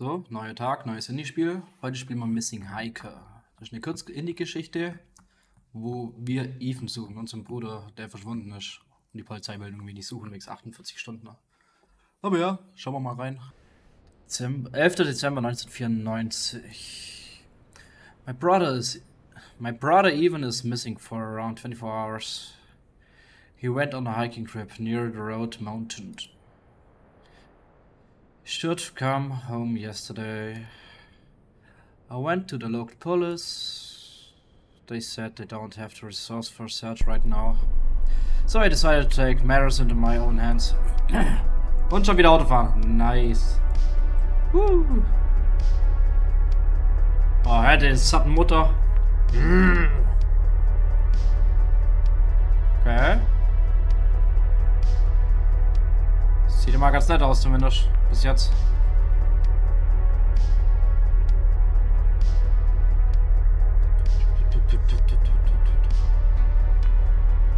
So, neuer Tag, neues Indie-Spiel. Heute spielen wir Missing Hiker. Das ist eine kurze Indie-Geschichte, wo wir Ethan suchen, unseren Bruder, der verschwunden ist. Und die Polizei will irgendwie nicht suchen, wegen 48 Stunden. Aber ja, schauen wir mal rein. 11. Dezember 1994. My brother Ethan is missing for around 24 hours. He went on a hiking trip near the Red Mountain. Should have come home yesterday. I went to the local police. They said they don't have the resource for search right now. So I decided to take matters into my own hands. Und schon wieder Autofahren. Nice. Woo. Oh, hätte den satten Mutter. Okay. Sieht immer ganz nett aus, zumindest bis jetzt.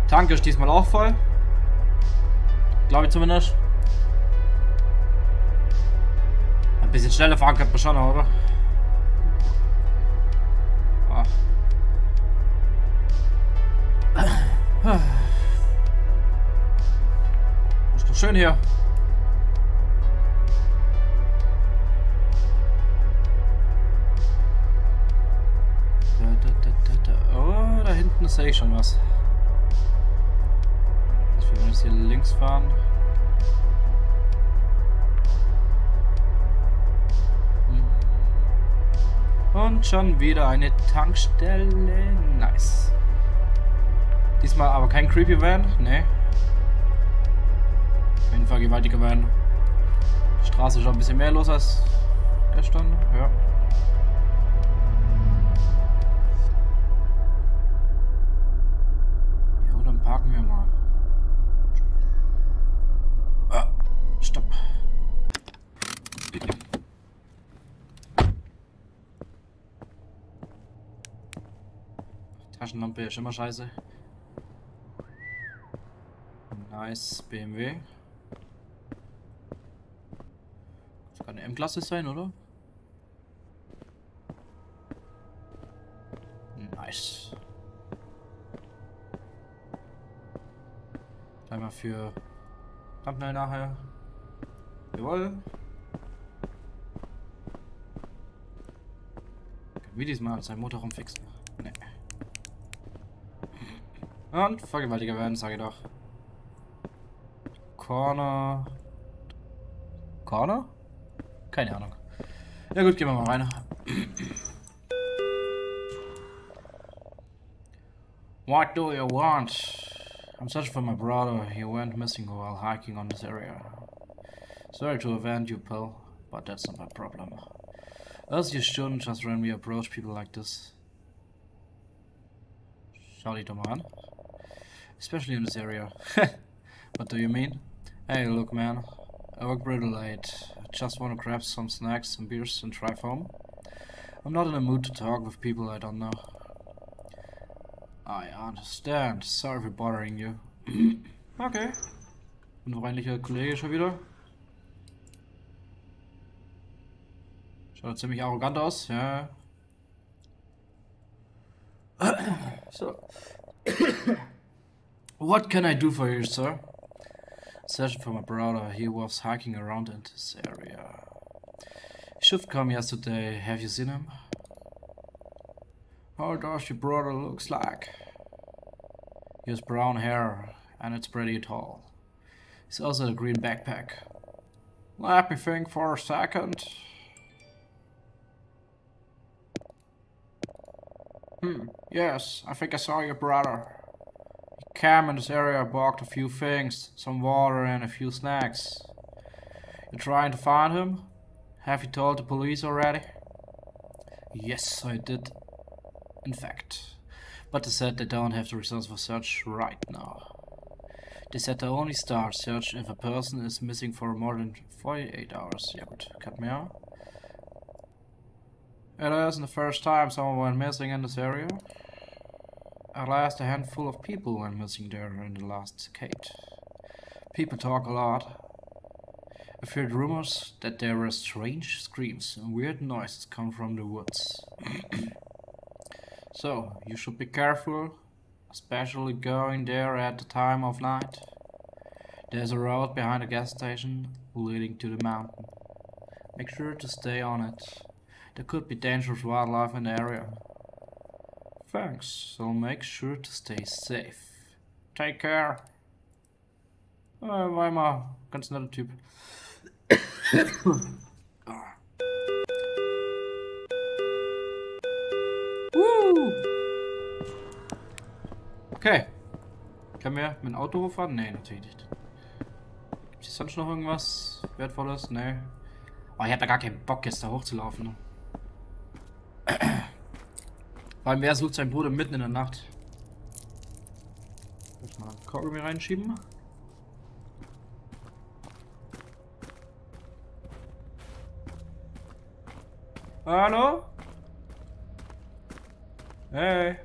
Tank ist diesmal auch voll. Glaube ich zumindest. Ein bisschen schneller fahren könnte man schon, oder? Ach. Ist doch schön hier. Oh, da hinten sehe ich schon was. Ich will jetzt hier links fahren. Und schon wieder eine Tankstelle. Nice. Diesmal aber kein creepy Van. Ne. Auf jeden Fall gewaltiger Van. Die Straße ist schon ein bisschen mehr los als gestern. Ja. Parken wir mal. Ah, stopp. Taschenlampe ist immer scheiße. Nice BMW. Das kann eine M-Klasse sein, oder? Nice. Einmal für Thumbnail nachher. Jawohl. Wie diesmal sein Motor rumfixen. Nee. Und vergewaltiger werden, sage ich doch. Corner. Corner? Keine Ahnung. Ja gut, gehen wir mal rein. What do you want? I'm searching for my brother. He went missing while hiking on this area. Sorry to offend you, pal, but that's not my problem. As you shouldn't just randomly approach people like this. Schau dich doch mal an. Especially in this area. What do you mean? Hey, look, man. I work pretty late. I just want to grab some snacks, some beers, and drive home. I'm not in the mood to talk with people I don't know. I understand. Sorry for bothering you. Okay. Unfreundlicher Kollege schon wieder. Schaut ziemlich arrogant aus, ja. So. What can I do for you, sir? Searching for my brother. He was hiking around in this area. He should come yesterday. Have you seen him? How does your brother looks like? He has brown hair and it's pretty tall. He's also a green backpack. Let me think for a second. Yes, I think I saw your brother. He came in this area, bought a few things, some water and a few snacks. You're trying to find him? Have you told the police already? Yes, I did. In fact, but they said they don't have the results for search right now. They said they only start search if a person is missing for more than 48 hours. Yeah, but cut me out. It isn't the first time someone went missing in this area. At last, a handful of people went missing there in the last decade. People talk a lot. I've heard rumors that there are strange screams and weird noises come from the woods. So, you should be careful, especially going there at the time of night. There's a road behind the gas station leading to the mountain. Make sure to stay on it. There could be dangerous wildlife in the area. Thanks, so make sure to stay safe. Take care. War mal ganz netter Typ. Woo! Okay. Kann mir mit dem Auto hochfahren? Nee, natürlich nicht. Gibt es sonst noch irgendwas Wertvolles? Nee. Oh, ich hab da gar keinen Bock, jetzt da hochzulaufen. Ne? Weil wer sucht seinen Bruder mitten in der Nacht? Muss mal einen Kaugummi reinschieben. Hallo? Hey.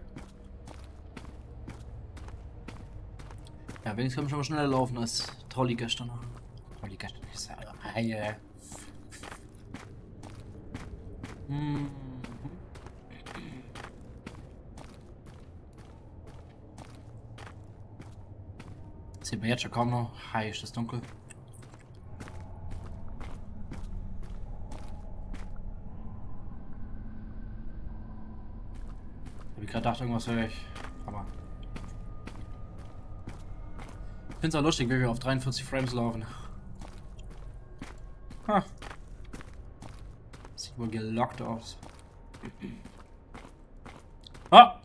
Ja, wenigstens kann man schon mal schneller laufen als Trolli gestern. Trolli gestern ist ja Haie. Hm. Sieht man jetzt schon kaum noch. Hi, ist das dunkel. Hab ich gerade gedacht, irgendwas höre ich. Aber. Ich find's auch lustig, wie wir auf 43 Frames laufen. Ha. Sieht wohl gelockt aus. Ah!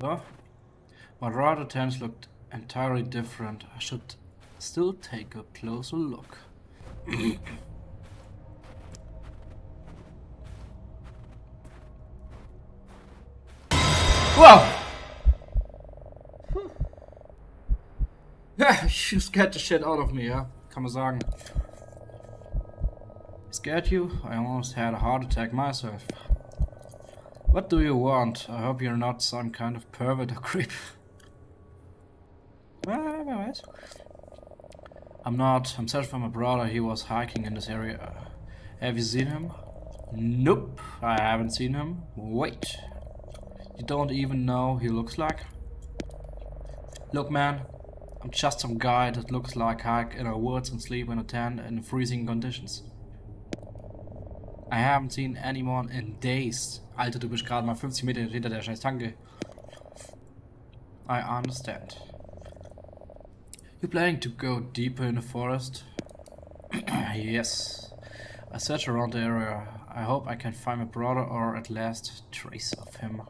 So. My road attempts looked entirely different. I should still take a closer look. Whoa! You scared the shit out of me, yeah? Kann man sagen. Scared you? I almost had a heart attack myself. What do you want? I hope you're not some kind of pervert or creep. I'm not. I'm searching for my brother. He was hiking in this area. Have you seen him? Nope, I haven't seen him. Wait. You don't even know he looks like? Look, man. I'm just some guy that looks like hike in our woods and sleep in a tent in freezing conditions. I haven't seen anyone in days. Alter, du bist gerade mal 50 Meter hinter der scheiß Tanke. I understand. You planning to go deeper in the forest? Yes. I search around the area. I hope I can find my brother or at least trace of him.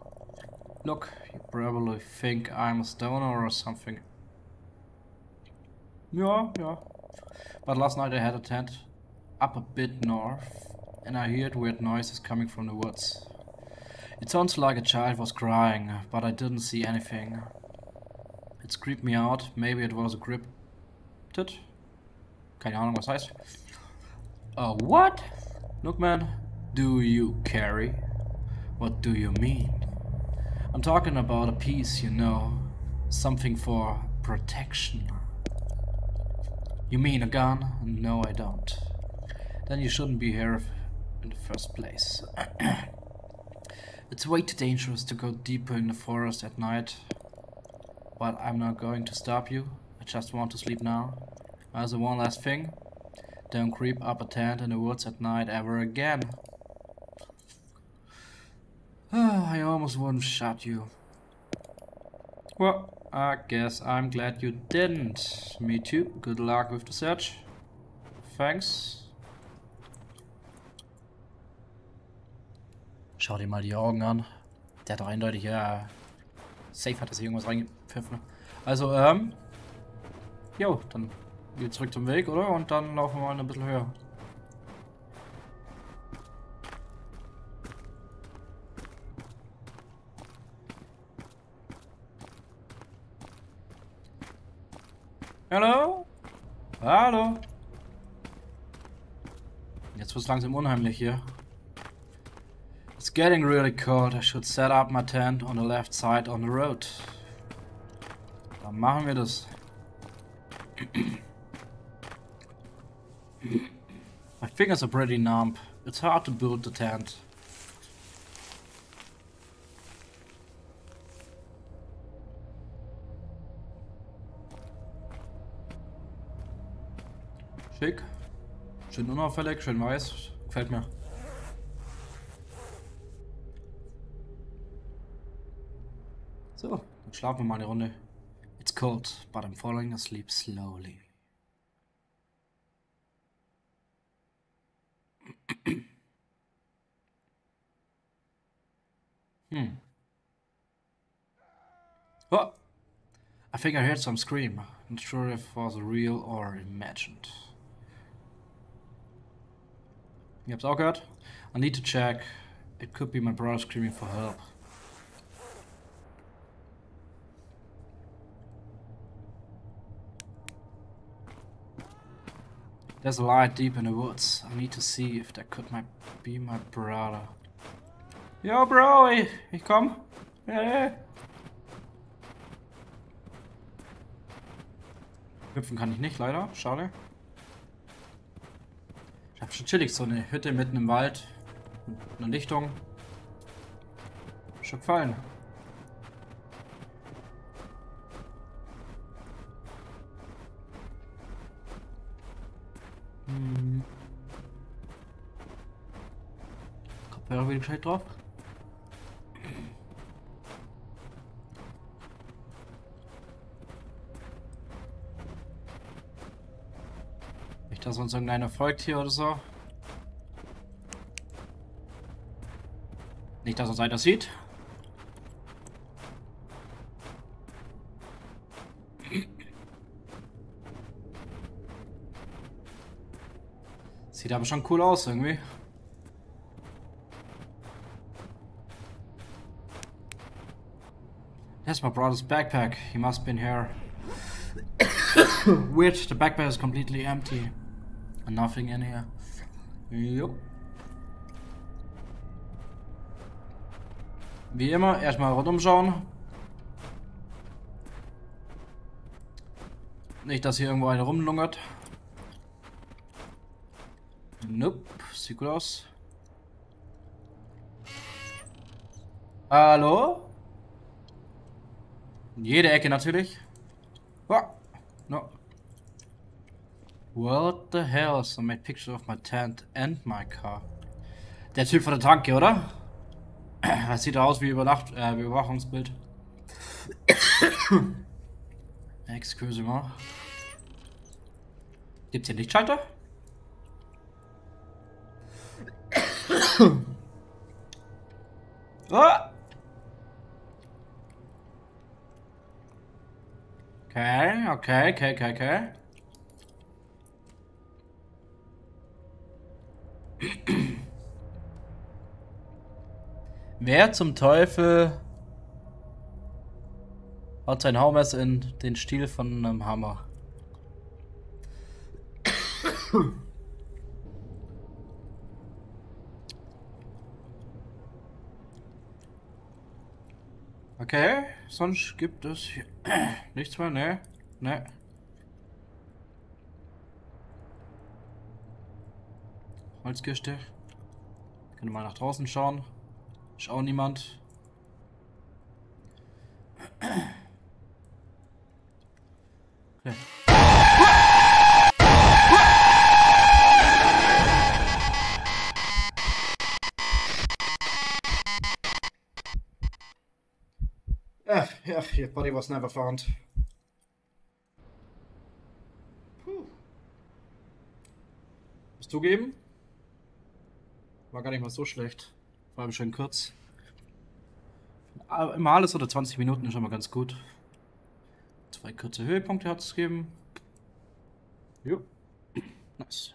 Look, you probably think I'm a stoner or something. Yeah. But last night I had a tent up a bit north and I heard weird noises coming from the woods. It sounds like a child was crying, but I didn't see anything. It creeped me out. Maybe it was a cryptid. Keine Ahnung, was heißt. What? Look, man. Do you carry? What do you mean? I'm talking about a piece, you know. Something for protection. You mean a gun? No, I don't. Then you shouldn't be here in the first place. It's way too dangerous to go deeper in the forest at night. But I'm not going to stop you. I just want to sleep now. As one last thing, don't creep up a tent in the woods at night ever again. I almost wouldn't shot you. Well, I guess I'm glad you didn't. Me too. Good luck with the search. Thanks. Schau dir mal die Augen an. Der hat doch eindeutig, ja. Safe hat das hier irgendwas reingepfiffen. Also, jo, dann geht zurück zum Weg, oder? Und dann laufen wir mal ein bisschen höher. Hallo? Hallo? Jetzt wird's langsam unheimlich hier. Es getting really cold. I should set up my tent on the left side on the road. Dann machen wir das. My fingers are pretty numb. It's hard to build the tent. Schick. Schön unauffällig, schön weiß. Gefällt mir. So, dann schlafen wir mal eine Runde. It's cold, but I'm falling asleep slowly. Oh! I think I heard some scream. Not sure if it was real or imagined. You have all got? I need to check. It could be my brother screaming for help. There's a light deep in the woods. I need to see if that could be my brother. Yo, bro, ich komm. Yeah. Hüpfen kann ich nicht, leider. Schade. Ich hab schon chillig so eine Hütte mitten im Wald. Mit einer Lichtung. Schon gefallen. Kopfhörer wieder gescheit drauf. Nicht, dass uns irgendeiner folgt hier oder so. Nicht, dass uns einer sieht. Sieht aber schon cool aus irgendwie. That's my brother's backpack. He must have been here. Weird, the backpack is completely empty. And nothing in here. Yup. Wie immer, erstmal rundum schauen. Nicht, dass hier irgendwo einer rumlungert. Nope, sieht gut aus. Hallo? In jede Ecke natürlich. Oh, no. What the hell? So made picture of my tent and my car. Der Typ von der Tanke, oder? Das sieht aus wie Überwachungsbild. Excuse me. Gibt's hier Lichtschalter? Ah! Okay. Wer zum Teufel hat sein Haumesser in den Stiel von einem Hammer? Okay, sonst gibt es hier nichts mehr, ne. Holzkiste. Können wir mal nach draußen schauen. Ist auch niemand. Okay. Yeah, your body was never found. Puh. Muss zugeben? War gar nicht mal so schlecht. Vor allem schön kurz. Immer alles oder 20 Minuten ist schon mal ganz gut. 2 kurze Höhepunkte hat es gegeben. Jo. Nice.